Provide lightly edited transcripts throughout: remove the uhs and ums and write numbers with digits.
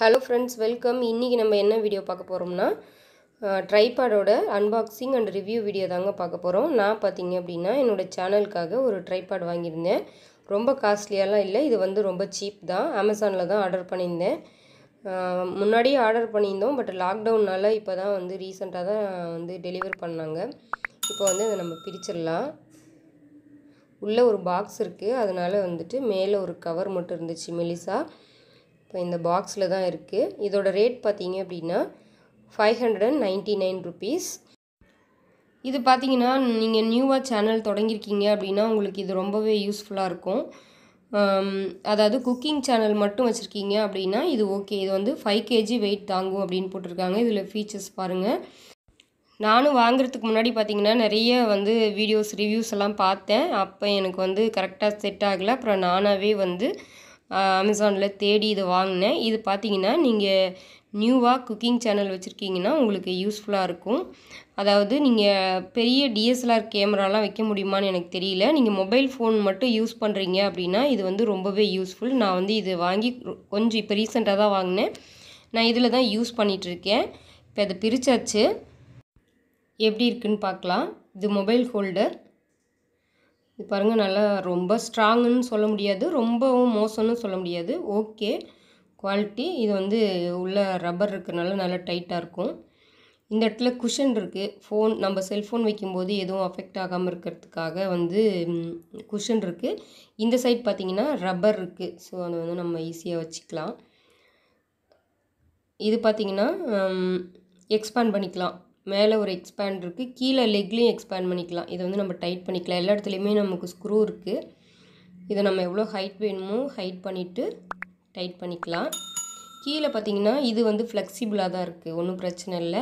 Hello friends welcome इन्नी number एन्ना video पाकपोरोमना tripod unboxing and review video दांगा पाकपोरोम ना पातींगे अप्पडिना एन्नोड चैनलुक्काग ओरु ट्राइपॉड वांगिरुंदेन रोम्ब कास्टलियाला इल्ल इदु वंदु रोम्ब चीप दान Amazonல தான் ஆர்டர் பண்ணிருந்தேன் முன்னாடி ஆர்டர் பண்ணிருந்தோம் பட் லாக்டவுனால இப்போ தான் வந்து ரீசன்ட்டா தான் வந்து டெலிவர் பண்ணாங்க இப்போ வந்து இத நம்ம பிரிச்சிரலாம் உள்ள ஒரு பாக்ஸ் இருக்கு அதனால வந்துட்டு மேல ஒரு கவர் மட்டும் இருந்துச்சு மெலிசா இப்போ இந்த பாக்ஸ்ல தான் இருக்கு இதோட ரேட் பாத்தீங்க அப்படினா 599 ரூபீஸ் இது பாத்தீங்கன்னா நீங்க நியூவா சேனல் தொடங்கிருக்கீங்க அப்படினா உங்களுக்கு இது ரொம்பவே யூஸ்ஃபுல்லா இருக்கும் அதாவது குக்கிங் சேனல் மட்டும் வச்சிருக்கீங்க அப்படினா இது ஓகே இது வந்து 5 kg weight தாங்கும் அப்படினு போட்டுருக்காங்க இதுல ஃபீச்சர்ஸ் பாருங்க நானும் வாங்குறதுக்கு முன்னாடி பாத்தீங்கன்னா நிறைய வந்து வீடியோஸ் ரிவ்யூஸ் எல்லாம் பார்த்தேன் அப்ப எனக்கு வந்து கரெக்ட்டா செட் ஆகல அப்புறம் நானாவே வந்து Amazonல தேடி இது வாங்குனேன் இது பாத்தீங்கன்னா நீங்க நியூவா குக்கிங் சேனல் வச்சிருக்கீங்கன்னா உங்களுக்கு யூஸ்ஃபுல்லா இருக்கும் அதாவது நீங்க பெரிய DSLR கேமராலாம் வைக்க முடியுமான்னு எனக்கு தெரியல நீங்க மொபைல் ஃபோன் மட்டும் யூஸ் பண்றீங்க அப்படினா இது வந்து ரொம்பவே யூஸ்ஃபுல் நான் வந்து இது வாங்கி கொஞ்சம் இப்ப ரீசன்ட்டா தான் வாங்குனேன் நான் இதல தான் யூஸ் பண்ணிட்டு இருக்கேன் இப்போ இது பிரிச்சாச்சு எப்படி இருக்குன்னு பார்க்கலாம் இது மொபைல் ஹோல்டர் இது பாருங்க நல்லா ரொம்ப ஸ்ட்ராங்னு சொல்ல முடியாது ரொம்பவும் மோசம்னு சொல்ல முடியாது ஓகே குவாலிட்டி இது வந்து உள்ள ரப்பர் இருக்கனால நல்லா டைட்டா இருக்கும் இந்த இடத்துல குஷன் இருக்கு ஃபோன் நம்ம செல்போன் வைக்கும்போது எதுவும் அஃபெக்ட் ஆகாம இருக்குிறதுக்காக வந்து குஷன் இருக்கு இந்த சைடு பாத்தீங்கன்னா ரப்பர் இருக்கு சோ அது வந்து நம்ம ஈஸியா வச்சுக்கலாம் இது பாத்தீங்கன்னா எக்ஸ்பாண்ட் பண்ணிக்கலாம் மேல ஒரு எக்ஸ்பாண்ட் இருக்கு கீழ லெக்லயும் எக்ஸ்பாண்ட் பண்ணிக்கலாம் இது வந்து நம்ம டைட் பண்ணிக்கலாம் எல்லா இடத்துலயுமே நமக்கு ஸ்க்ரூ இருக்கு இத நம்ம எவ்வளவு ஹைட் வேணுமோ ஹைட் பண்ணிட்டு டைட் பண்ணிக்கலாம் கீழ பாத்தீங்கன்னா இது வந்து ஃப்ளெக்சிபிளா தான் இருக்கு ஒண்ணும் பிரச்சனை இல்ல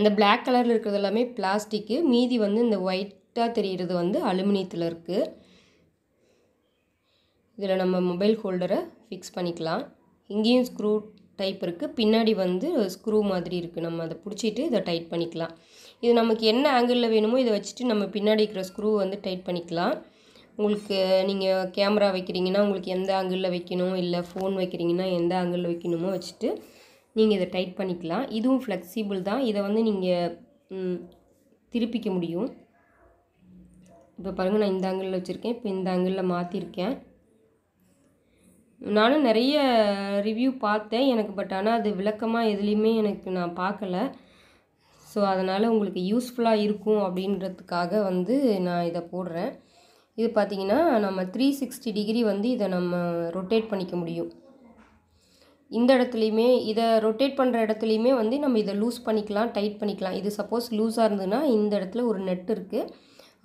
அந்த Black கலர்ல இருக்குது எல்லாமே பிளாஸ்டிக் மீதி வந்து இந்த ஒயிட்டா தெரியிறது வந்து அலுமினியத்துல இருக்கு இதல நம்ம மொபைல் ஹோல்டரை ஃபிக்ஸ் பண்ணிக்கலாம் இங்கேயும் ஸ்க்ரூ டைப் இருக்கு பின்னாடி வந்து ஸ்க்ரூ மாதிரி இருக்கு நம்ம அத புடிச்சிட்டு இத டைட் பண்ணிக்கலாம் இது நமக்கு என்ன ஆங்கிள்ல வேணுமோ இத வச்சிட்டு நம்ம பின்னாடி இருக்கிற ஸ்க்ரூ வந்து டைட் பண்ணிக்கலாம் உங்களுக்கு நீங்க கேமரா வைக்கிறீங்கனா உங்களுக்கு எந்த ஆங்கிள்ல வைக்கணும் இல்ல ஃபோன் வைக்கிறீங்கனா எந்த ஆங்கிள்ல வைக்கணுமோ வச்சிட்டு நீங்க இத டைட் பண்ணிக்கலாம் இதுவும் ஃப்ளெக்சிபிள் தான் இத வந்து நீங்க திருப்பிக்க முடியும் இப்போ பாருங்க நான் இந்த ஆங்கிள்ல வச்சிருக்கேன் இப்போ இந்த ஆங்கிள்ல மாத்தி இருக்கேன் நானும் நிறைய ரிவ்யூ பார்த்தேன் எனக்கு பட் ஆனா அது விளக்கமா எதுலயுமே எனக்கு நான் பார்க்கல சோ அதனால உங்களுக்கு யூஸ்ஃபுல்லா இருக்கும் அப்படின்றதுக்காக வந்து நான் இத போடுறேன் இது பாத்தீங்கன்னா நம்ம 360 டிகிரி வந்து இத நம்ம ரொட்டேட் பண்ணிக்க முடியும் இந்த இடத்துலயுமே இத ரொட்டேட் பண்ற இடத்துலயுமே வந்து நம்ம இத லூஸ் பண்ணிக்கலாம் டைட் பண்ணிக்கலாம் இது சப்போஸ் லூஸா இருந்துனா இந்த இடத்துல ஒரு நட் இருக்கு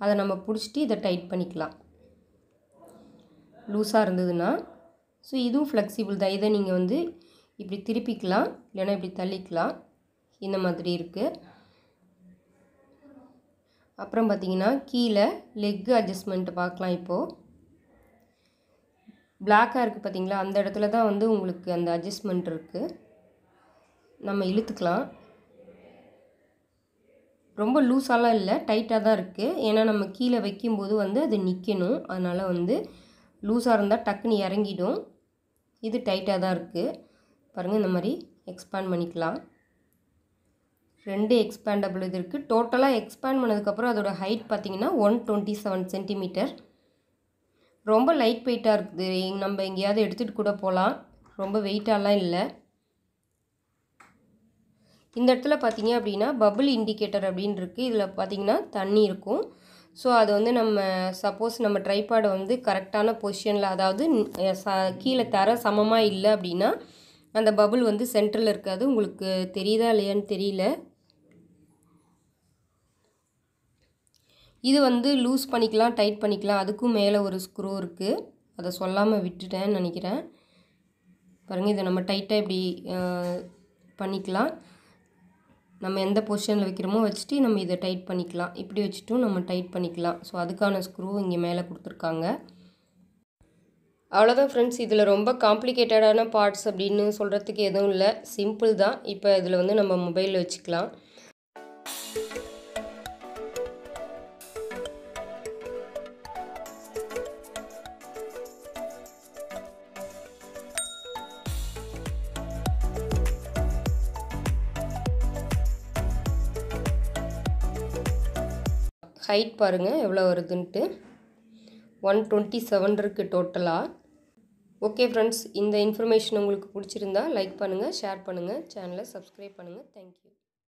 அத நம்ம புடிச்சிட்டு இத டைட் பண்ணிக்கலாம் லூஸா இருந்துதுனா சோ இது ஃப்ளெக்சிபிள் தான் இத நீங்க வந்து இப்படி திருப்பிக்கலாம் இல்லனா இப்படி தள்ளிக்கலாம் இந்த மாதிரி இருக்கு அப்புறம் பாத்தீங்கன்னா கீழ லெக் அட்ஜஸ்ட்மென்ட் பார்க்கலாம் இப்போ Black-ஆ இருக்கு பாத்தீங்களா அந்த இடத்துல தான் வந்து உங்களுக்கு அந்த அட்ஜஸ்ட்மென்ட் இருக்கு நம்ம இழுத்துக்கலாம் ரொம்ப லூஸால இல்ல டைட்டா தான் இருக்கு ஏனா நம்ம கீழ வைக்கும்போது வந்து அது நிக்கணும் அதனால வந்து லூஸா இருந்தா டக்குனி இறங்கிடும் இது டைட்டா தான் இருக்கு பாருங்க இந்த மாதிரி எக்ஸ்பாண்ட் பண்ணிக்கலாம் ரெண்டு எக்ஸ்பாண்டபிள் இது இருக்கு டோட்டலா எக்ஸ்பாண்ட் பண்ணதுக்கு அப்புறம் அதோட ஹைட் பாத்தீங்கன்னா 127 cm ரொம்ப லைட் வெயிட்டா இருக்கு நம்ம எங்கயாவது எடுத்துட்டு கூட போலாம் ரொம்ப வெயிட்டாலாம் இல்ல இந்த இடத்துல பாத்தீங்க அப்படினா பபிள் இண்டிகேட்டர் அப்படினு இருக்கு இதுல பாத்தீங்கன்னா தண்ணி இருக்கும் சோ அது வந்து நம்ம சப்போஸ் நம்ம ட்ரைபாட் வந்து கரெக்ட்டான பொசிஷன்ல அதாவது கீழ தர சமமா இல்ல அப்படினா அந்த பபிள் வந்து சென்டர்ல இருக்காது உங்களுக்கு தெரியுதா இல்லையான்னு தெரியல இது வந்து லூஸ் பண்ணிக்கலாம் டைட் பண்ணிக்கலாம் அதுக்கு மேல ஒரு ஸ்க்ரூ இருக்கு அத சொல்லாம விட்டுட்டேன் நினைக்கிறேன் பாருங்க இத நம்ம டைட்டா இப்படி பண்ணிக்கலாம் நம்ம எந்த பொசிஷன்ல வைக்கிறோமோ வச்சிட்டு நம்ம இத டைட் பண்ணிக்கலாம் இப்படி வச்சிட்டு நம்ம டைட் பண்ணிக்கலாம் சோ அதுக்கான ஸ்க்ரூ இங்க மேல கொடுத்திருக்காங்க அவ்வளவுதான் फ्रेंड्स இதுல ரொம்ப காம்ப்ளிகேட்டடான பார்ட்ஸ் அப்படினு சொல்றதுக்கு எதுவும் இல்ல சிம்பிள் தான் இப்போ இதுல வந்து நம்ம மொபைல்ல வச்சுக்கலாம் ஹைட் பாருங்கள் எவ்வளோ வருதுன்ட்டு 127 இருக்குது டோட்டலாக. ஓகே ஃப்ரெண்ட்ஸ், இந்த இன்ஃபர்மேஷன் உங்களுக்கு பிடிச்சிருந்தா லைக் பண்ணுங்கள், ஷேர் பண்ணுங்கள், சேனலை சப்ஸ்கிரைப் பண்ணுங்கள். தேங்க்யூ.